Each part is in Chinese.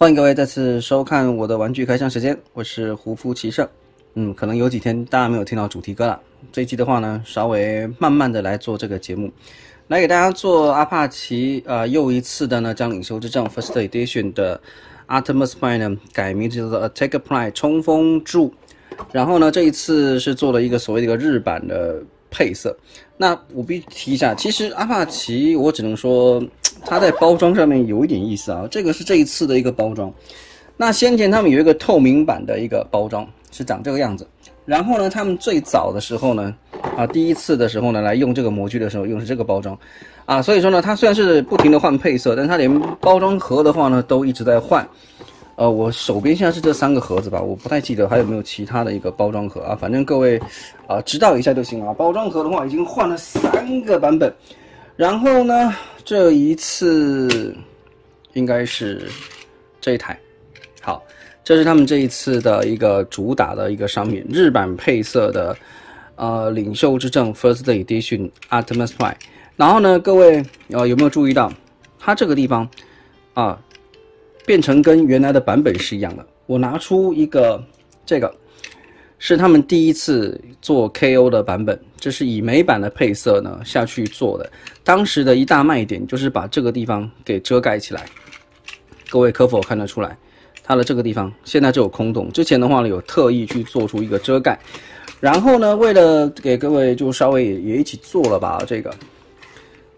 欢迎各位再次收看我的玩具开箱时间，我是胡夫骑射。可能有几天大家没有听到主题歌了。这一期的话呢，稍微慢慢的来做这个节目，来给大家做阿帕奇又一次的呢将领袖之杖 First Edition 的 Artemis Prime 呢改名叫做 Attack Prime 冲锋柱。然后呢，这一次是做了一个所谓的一个日版的配色。那我必须提一下，其实阿帕奇我只能说它在包装上面有一点意思啊，这个是这一次的一个包装。那先前他们有一个透明版的一个包装是长这个样子，然后呢，他们最早的时候呢，第一次的时候呢，来用这个模具的时候用的是这个包装，所以说呢，它虽然是不停的换配色，但它连包装盒的话呢都一直在换。我手边现在是这3个盒子吧，我不太记得还有没有其他的一个包装盒啊，反正各位知道一下就行了。包装盒的话已经换了3个版本，然后呢，这一次应该是这一台。好，这是他们这一次的一个主打的一个商品，日版配色的领袖之杖 First Edition Optimus Prime。然后呢，各位有没有注意到它这个地方啊？变成跟原来的版本是一样的。我拿出一个，这个是他们第一次做 KO 的版本，这是以美版的配色呢下去做的。当时的一大卖点就是把这个地方给遮盖起来。各位可否看得出来，它的这个地方现在就有空洞。之前的话呢，有特意去做出一个遮盖。然后呢，为了给各位就稍微也一起做了吧。这个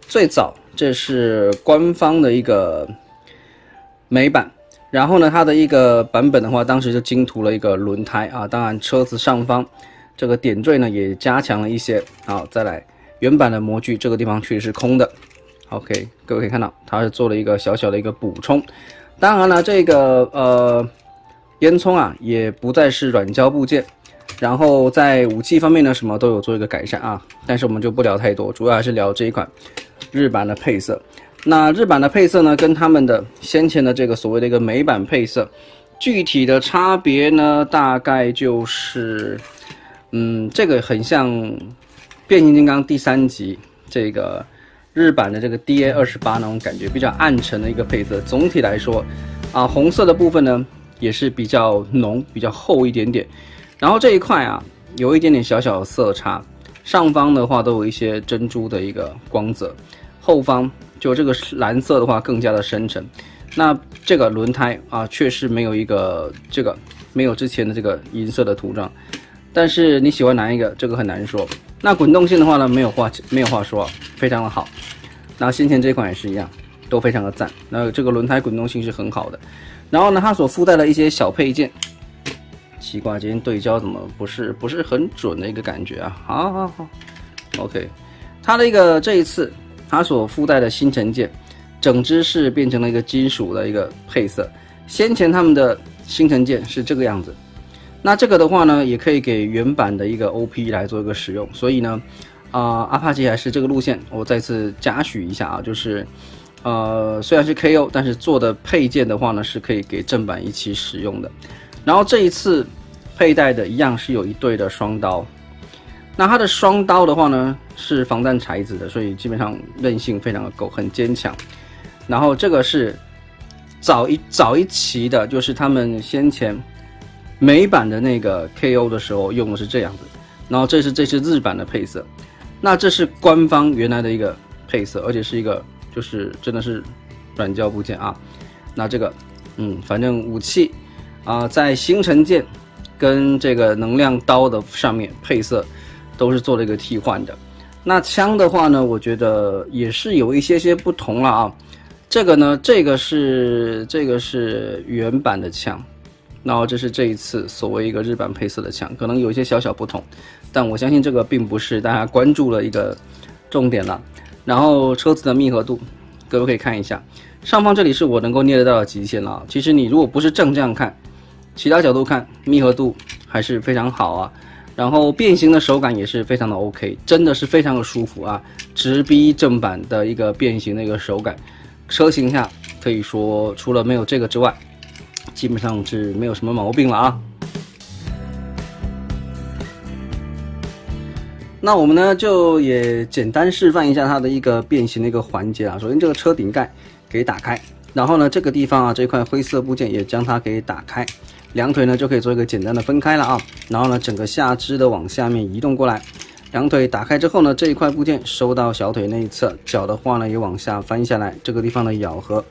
最早这是官方的一个美版，然后呢，它的一个版本的话，当时就精涂了一个轮胎啊，当然车子上方这个点缀呢也加强了一些。好，再来原版的模具，这个地方确实是空的。OK， 各位可以看到，它是做了一个小小的一个补充。当然了，这个烟囱啊也不再是软胶部件，然后在武器方面呢，什么都有做一个改善啊。但是我们就不聊太多，主要还是聊这一款日版的配色。那日版的配色呢，跟他们的先前的这个所谓的一个美版配色，具体的差别呢，大概就是，这个很像《变形金刚》第3集这个日版的这个 DA28 那种感觉，比较暗沉的一个配色。总体来说，红色的部分呢也是比较浓、比较厚一点点。然后这一块有一点点小小的色差，上方的话都有一些珍珠的一个光泽，后方。就这个蓝色的话更加的深沉，那这个轮胎确实没有一个这个没有之前的这个银色的涂装，但是你喜欢哪一个这个很难说。那滚动性的话呢，没有话说，非常的好。那先前这款也是一样，都非常的赞。那这个轮胎滚动性是很好的。然后呢，它所附带的一些小配件，奇怪，今天对焦怎么不是很准的一个感觉啊？好 ，OK， 它的一个这一次。它所附带的新成件，整只是变成了一个金属的一个配色。先前他们的新成件是这个样子，那这个的话呢，也可以给原版的一个 OP 来做一个使用。所以呢，阿帕奇还是这个路线，我再次嘉许一下啊，就是，虽然是 KO， 但是做的配件的话呢，是可以给正版一起使用的。然后这一次佩戴的一样是有一对的双刀。那它的双刀的话呢是防弹材质的，所以基本上韧性非常的够，很坚强。然后这个是早一期的，就是他们先前美版的那个 KO 的时候用的是这样子。然后这是日版的配色，那这是官方原来的一个配色，而且是一个就是真的是软胶部件啊。那这个反正武器在新成件跟这个能量刀的上面配色。都是做了一个替换的。那枪的话呢，我觉得也是有一些不同了啊。这个是原版的枪，然后这是这一次所谓一个日版配色的枪，可能有一些小小不同，但我相信这个并不是大家关注的一个重点了。然后车子的密合度，各位可以看一下，上方这里是我能够捏得到的极限了。其实你如果不是正这样看，其他角度看，密合度还是非常好啊。然后变形的手感也是非常的 OK， 真的是非常的舒服啊，直逼正版的一个变形的一个手感。车型下可以说除了没有这个之外，基本上是没有什么毛病了啊。那我们呢就也简单示范一下它的一个变形的一个环节啊。首先这个车顶盖可以打开，然后呢，这个地方啊，这块灰色部件也将它给打开，两腿呢就可以做一个简单的分开了啊。然后呢，整个下肢的往下面移动过来，两腿打开之后呢，这一块部件收到小腿那一侧，脚的话呢也往下翻下来，这个地方的咬合，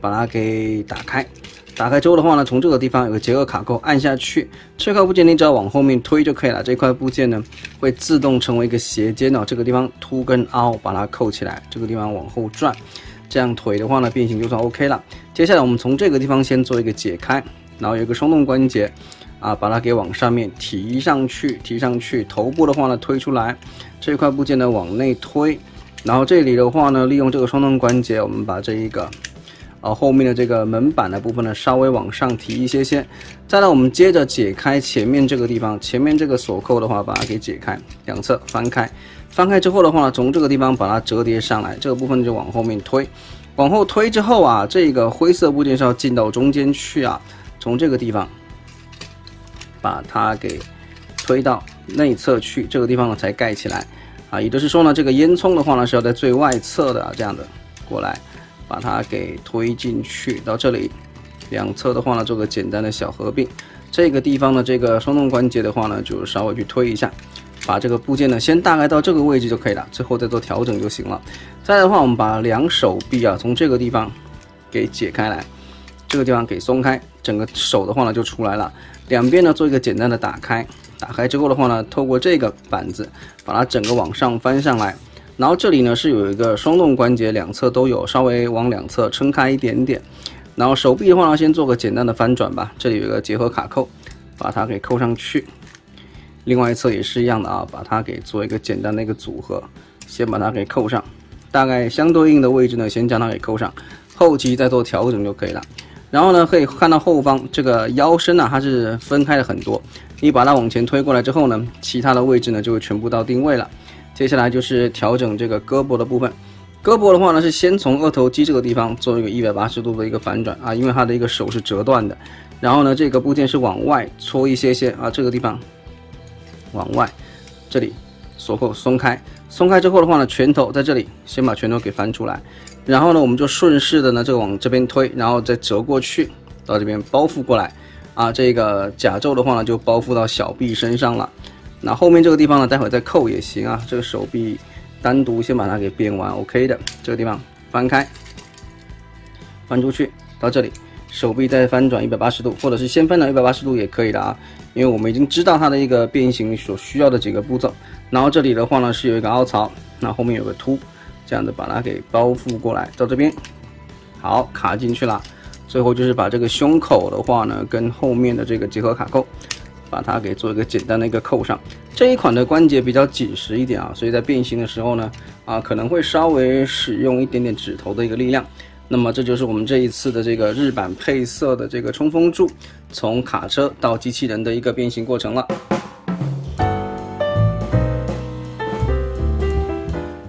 把它给打开。 打开之后的话呢，从这个地方有个结合卡扣，按下去，这块部件你只要往后面推就可以了。这块部件呢会自动成为一个斜肩哦，这个地方凸跟凹，把它扣起来，这个地方往后转，这样腿的话呢变形就算 OK 了。接下来我们从这个地方先做一个解开，然后有一个双动关节啊，把它给往上面提上去，提上去，头部的话呢推出来，这块部件呢往内推，然后这里的话呢利用这个双动关节，我们把这一个。 后面的这个门板的部分呢，稍微往上提一些些。再来，我们接着解开前面这个地方，前面这个锁扣的话，把它给解开，两侧翻开，翻开之后的话呢，从这个地方把它折叠上来，这个部分就往后面推，往后推之后啊，这个灰色部件是要进到中间去啊，从这个地方把它给推到内侧去，这个地方呢才盖起来啊。也就是说呢，这个烟囱的话呢是要在最外侧的啊，这样的过来。 把它给推进去，到这里，两侧的话呢做个简单的小合并。这个地方呢，这个双动关节的话呢，就稍微去推一下，把这个部件呢先大概到这个位置就可以了，最后再做调整就行了。再来的话，我们把两手臂啊从这个地方给解开来，这个地方给松开，整个手的话呢就出来了。两边呢做一个简单的打开，打开之后的话呢，透过这个板子把它整个往上翻上来。 然后这里呢是有一个双动关节，两侧都有，稍微往两侧撑开一点点。然后手臂的话呢，先做个简单的翻转吧。这里有一个结合卡扣，把它给扣上去。另外一侧也是一样的啊，把它给做一个简单的一个组合，先把它给扣上，大概相对应的位置呢，先将它给扣上，后期再做调整就可以了。然后呢，可以看到后方这个腰身啊，它是分开了很多。你把它往前推过来之后呢，其他的位置呢就会全部到定位了。 接下来就是调整这个胳膊的部分，胳膊的话呢是先从二头肌这个地方做一个180度的一个反转啊，因为它的一个手是折断的，然后呢这个部件是往外搓一些些啊，这个地方往外，这里锁扣松开，松开之后的话呢，拳头在这里先把拳头给翻出来，然后呢我们就顺势的呢这个往这边推，然后再折过去到这边包覆过来啊，这个甲胄的话呢就包覆到小臂身上了。 那后面这个地方呢，待会再扣也行啊。这个手臂单独先把它给编完 ，OK 的。这个地方翻开，翻出去到这里，手臂再翻转180度，或者是先翻转180度也可以的啊。因为我们已经知道它的一个变形所需要的几个步骤。然后这里的话呢是有一个凹槽，那后面有个凸，这样子把它给包覆过来，到这边，好卡进去了。最后就是把这个胸口的话呢，跟后面的这个结合卡扣。 把它给做一个简单的一个扣上，这一款的关节比较紧实一点啊，所以在变形的时候呢，可能会稍微使用一点点指头的一个力量。那么这就是我们这一次的这个日版配色的这个冲锋柱，从卡车到机器人的一个变形过程了。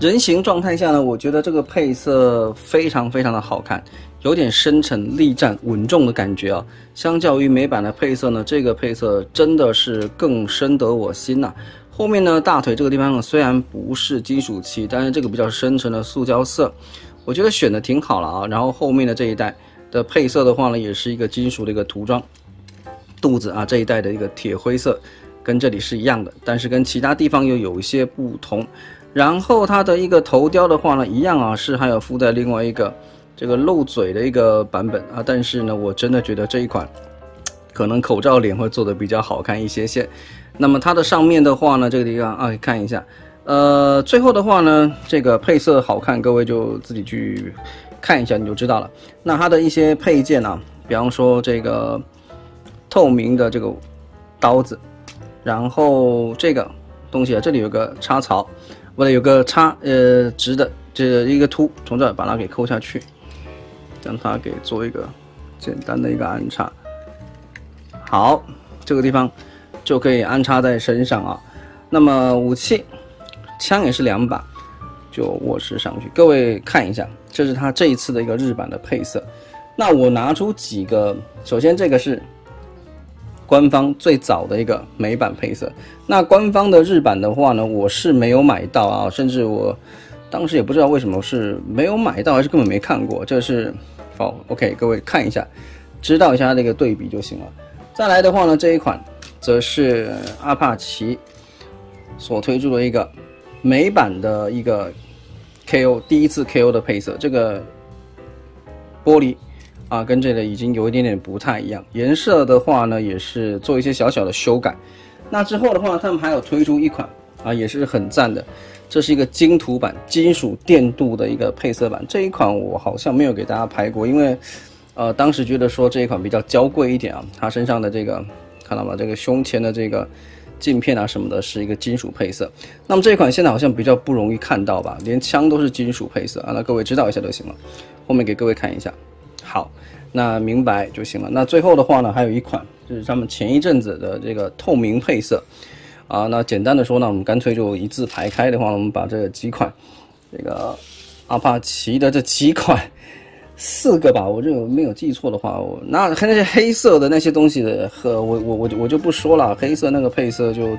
人形状态下呢，我觉得这个配色非常非常的好看。 有点深沉、力战、稳重的感觉啊！相较于美版的配色呢，这个配色真的是更深得我心呐、啊。后面呢，大腿这个地方呢，虽然不是金属漆，但是这个比较深沉的塑胶色，我觉得选的挺好了啊。然后后面的这一代的配色的话呢，也是一个金属的一个涂装，肚子啊这一代的一个铁灰色，跟这里是一样的，但是跟其他地方又有一些不同。然后它的一个头雕的话呢，一样啊，是还有附带另外一个。 这个露嘴的一个版本啊，但是呢，我真的觉得这一款可能口罩脸会做的比较好看一些些。那么它的上面的话呢，这个地方啊，看一下，最后的话呢，这个配色好看，各位就自己去看一下你就知道了。那它的一些配件啊，比方说这个透明的这个刀子，然后这个东西啊，这里有个插槽，不对，有个插直的这一个凸，从这儿把它给抠下去。 将它给做一个简单的一个安插，好，这个地方就可以安插在身上啊。那么武器，枪也是两把，就握持上去。各位看一下，这是它这一次的一个日版的配色。那我拿出几个，首先这个是官方最早的一个美版配色。那官方的日版的话呢，我是没有买到啊，甚至我。 当时也不知道为什么是没有买到，还是根本没看过。这是 follow。OK， 各位看一下，知道一下这个对比就行了。再来的话呢，这一款则是阿帕奇所推出的一个美版的一个 KO 第一次 KO 的配色，这个玻璃啊跟这个已经有一点点不太一样，颜色的话呢也是做一些小小的修改。那之后的话，他们还有推出一款啊也是很赞的。 这是一个金土版金属电镀的一个配色版，这一款我好像没有给大家拍过，因为，当时觉得说这一款比较娇贵一点啊，它身上的这个看到吗？这个胸前的这个镜片啊什么的，是一个金属配色。那么这一款现在好像比较不容易看到吧，连枪都是金属配色啊，那各位知道一下就行了。后面给各位看一下，好，那明白就行了。那最后的话呢，还有一款就是他们前一阵子的这个透明配色。 啊，那简单的说呢，我们干脆就一字排开的话，我们把这几款，这个阿帕奇的这几款，4个吧，我认为没有记错的话，我那些黑色的那些东西的和我就不说了，黑色那个配色就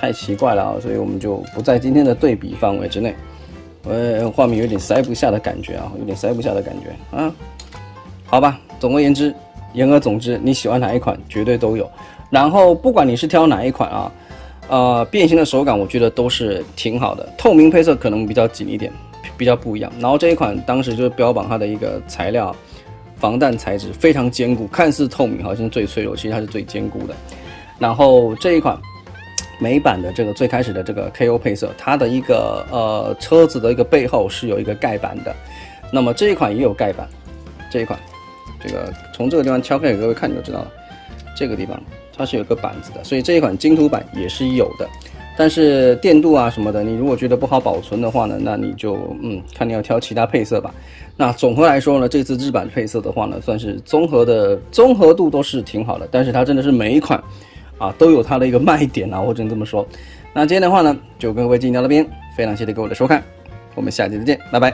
太奇怪了啊，所以我们就不在今天的对比范围之内。画面有点塞不下的感觉啊，有点塞不下的感觉啊。好吧，总而言之，言而总之，你喜欢哪一款绝对都有，然后不管你是挑哪一款啊。 变形的手感我觉得都是挺好的，透明配色可能比较紧一点，比较不一样。然后这一款当时就是标榜它的一个材料，防弹材质非常坚固，看似透明好像最脆弱，其实它是最坚固的。然后这一款美版的这个最开始的这个 KO 配色，它的一个车子的一个背后是有一个盖板的，那么这一款也有盖板，这一款这个从这个地方敲开给各位看你就知道了，这个地方。 它是有个板子的，所以这一款金土版也是有的，但是电镀啊什么的，你如果觉得不好保存的话呢，那你就看你要挑其他配色吧。那总和来说呢，这次日版配色的话呢，算是综合度都是挺好的，但是它真的是每一款啊都有它的一个卖点啊，我只能这么说。那今天的话呢，就跟各位进行到这边，非常谢谢各位的收看，我们下期再见，拜拜。